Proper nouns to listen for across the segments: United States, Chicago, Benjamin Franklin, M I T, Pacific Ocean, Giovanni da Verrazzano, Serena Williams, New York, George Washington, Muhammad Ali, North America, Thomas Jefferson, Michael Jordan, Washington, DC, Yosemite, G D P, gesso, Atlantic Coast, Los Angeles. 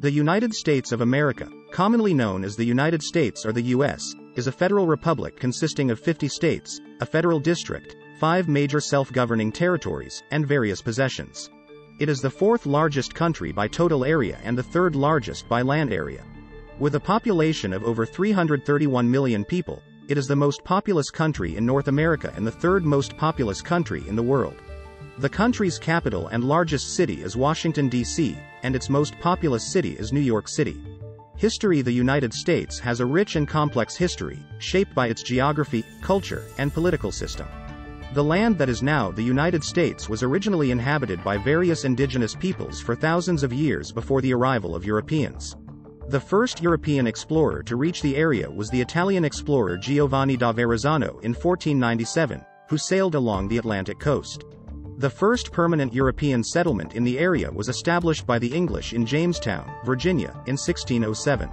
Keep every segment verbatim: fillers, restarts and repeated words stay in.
The United States of America, commonly known as the United States or the U S, is a federal republic consisting of fifty states, a federal district, five major self-governing territories, and various possessions. It is the fourth largest country by total area and the third largest by land area. With a population of over three hundred thirty-one million people, it is the most populous country in North America and the third most populous country in the world. The country's capital and largest city is Washington, D C, and its most populous city is New York City. History. The United States has a rich and complex history, shaped by its geography, culture, and political system. The land that is now the United States was originally inhabited by various indigenous peoples for thousands of years before the arrival of Europeans. The first European explorer to reach the area was the Italian explorer Giovanni da Verrazzano in fourteen ninety-seven, who sailed along the Atlantic coast. The first permanent European settlement in the area was established by the English in Jamestown, Virginia, in sixteen oh seven.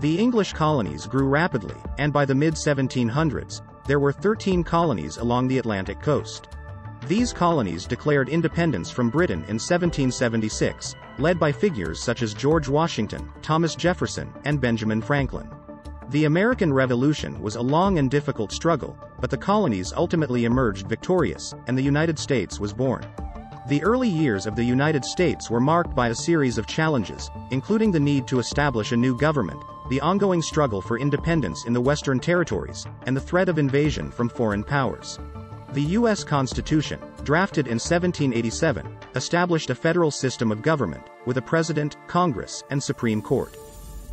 The English colonies grew rapidly, and by the mid seventeen hundreds, there were thirteen colonies along the Atlantic coast. These colonies declared independence from Britain in seventeen seventy-six, led by figures such as George Washington, Thomas Jefferson, and Benjamin Franklin. The American Revolution was a long and difficult struggle, but the colonies ultimately emerged victorious, and the United States was born. The early years of the United States were marked by a series of challenges, including the need to establish a new government, the ongoing struggle for independence in the Western territories, and the threat of invasion from foreign powers. The U S Constitution, drafted in seventeen eighty-seven, established a federal system of government, with a president, Congress, and Supreme Court.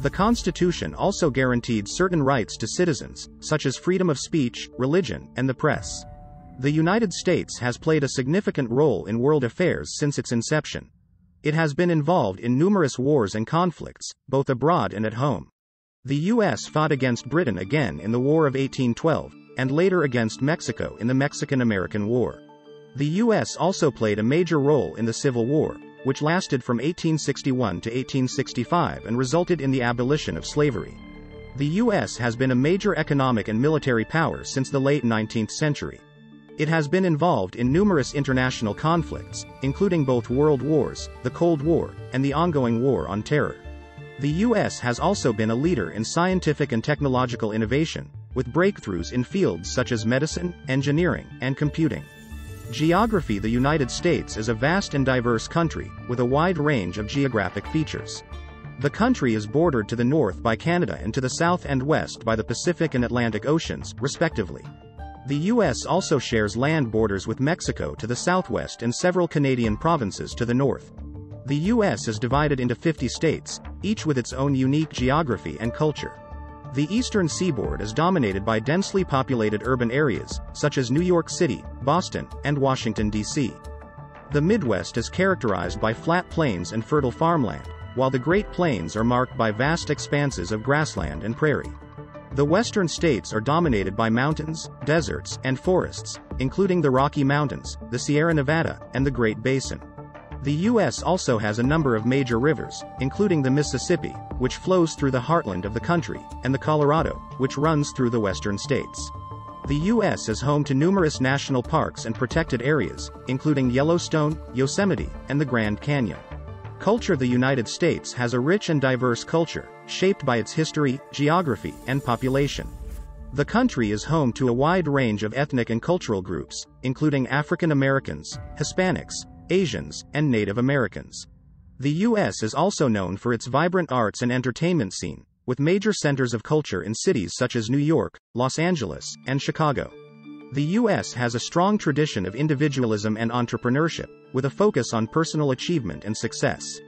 The Constitution also guaranteed certain rights to citizens, such as freedom of speech, religion, and the press. The United States has played a significant role in world affairs since its inception. It has been involved in numerous wars and conflicts, both abroad and at home. The U S fought against Britain again in the War of eighteen twelve, and later against Mexico in the Mexican-American War. The U S also played a major role in the Civil War, which lasted from eighteen sixty-one to eighteen sixty-five and resulted in the abolition of slavery. The U S has been a major economic and military power since the late nineteenth century. It has been involved in numerous international conflicts, including both world wars, the Cold War, and the ongoing war on terror. The U S has also been a leader in scientific and technological innovation, with breakthroughs in fields such as medicine, engineering, and computing. Geography. The United States is a vast and diverse country, with a wide range of geographic features. The country is bordered to the north by Canada and to the south and west by the Pacific and Atlantic Oceans, respectively. The U S also shares land borders with Mexico to the southwest and several Canadian provinces to the north. The U S is divided into fifty states, each with its own unique geography and culture. The eastern seaboard is dominated by densely populated urban areas, such as New York City, Boston, and Washington, D C. The Midwest is characterized by flat plains and fertile farmland, while the Great Plains are marked by vast expanses of grassland and prairie. The western states are dominated by mountains, deserts, and forests, including the Rocky Mountains, the Sierra Nevada, and the Great Basin. The U S also has a number of major rivers, including the Mississippi, which flows through the heartland of the country, and the Colorado, which runs through the western states. The U S is home to numerous national parks and protected areas, including Yellowstone, Yosemite, and the Grand Canyon. Culture. The United States has a rich and diverse culture, shaped by its history, geography, and population. The country is home to a wide range of ethnic and cultural groups, including African Americans, Hispanics, Asians, and Native Americans. The U S is also known for its vibrant arts and entertainment scene, with major centers of culture in cities such as New York, Los Angeles, and Chicago. The U S has a strong tradition of individualism and entrepreneurship, with a focus on personal achievement and success.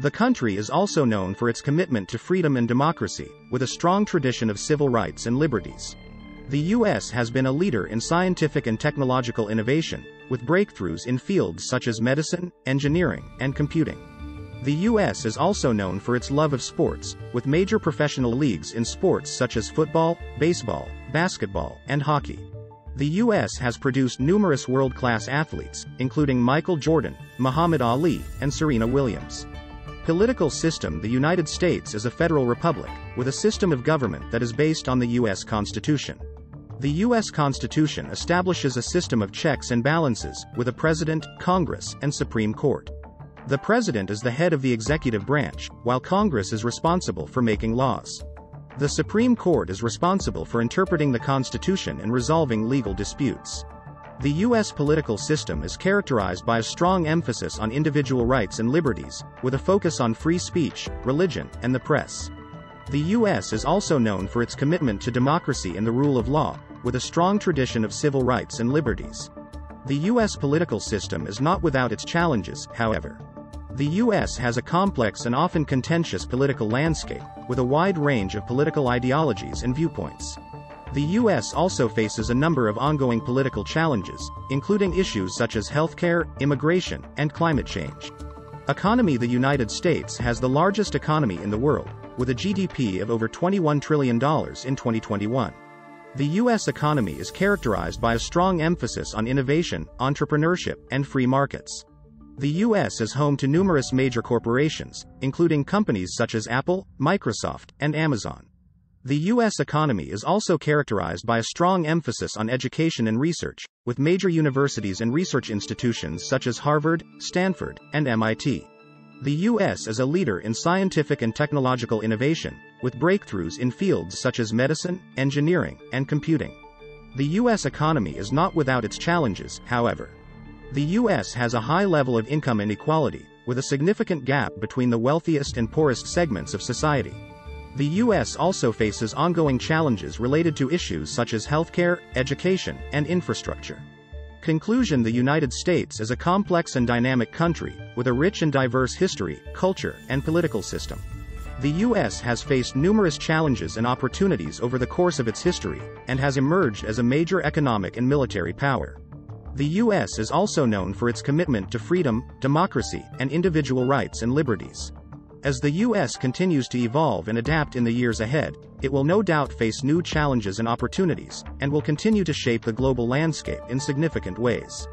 The country is also known for its commitment to freedom and democracy, with a strong tradition of civil rights and liberties. The U S has been a leader in scientific and technological innovation, with breakthroughs in fields such as medicine, engineering, and computing. The U S is also known for its love of sports, with major professional leagues in sports such as football, baseball, basketball, and hockey. The U S has produced numerous world-class athletes, including Michael Jordan, Muhammad Ali, and Serena Williams. Political system. The United States is a federal republic, with a system of government that is based on the U S Constitution. The U S Constitution establishes a system of checks and balances, with a president, Congress, and Supreme Court. The president is the head of the executive branch, while Congress is responsible for making laws. The Supreme Court is responsible for interpreting the Constitution and resolving legal disputes. The U S political system is characterized by a strong emphasis on individual rights and liberties, with a focus on free speech, religion, and the press. The U S is also known for its commitment to democracy and the rule of law, with a strong tradition of civil rights and liberties. The U S political system is not without its challenges, however. The U S has a complex and often contentious political landscape, with a wide range of political ideologies and viewpoints. The U S also faces a number of ongoing political challenges, including issues such as healthcare, immigration, and climate change. Economy: the United States has the largest economy in the world, with a G D P of over twenty-one trillion dollars in twenty twenty-one. The U S economy is characterized by a strong emphasis on innovation, entrepreneurship, and free markets. The U S is home to numerous major corporations, including companies such as Apple, Microsoft, and Amazon. The U S economy is also characterized by a strong emphasis on education and research, with major universities and research institutions such as Harvard, Stanford, and M I T. The U S is a leader in scientific and technological innovation, with breakthroughs in fields such as medicine, engineering, and computing. The U S economy is not without its challenges, however. The U S has a high level of income inequality, with a significant gap between the wealthiest and poorest segments of society. The U S also faces ongoing challenges related to issues such as healthcare, education, and infrastructure. Conclusion: the United States is a complex and dynamic country, with a rich and diverse history, culture, and political system. The U S has faced numerous challenges and opportunities over the course of its history, and has emerged as a major economic and military power. The U S is also known for its commitment to freedom, democracy, and individual rights and liberties. As the U S continues to evolve and adapt in the years ahead, it will no doubt face new challenges and opportunities, and will continue to shape the global landscape in significant ways.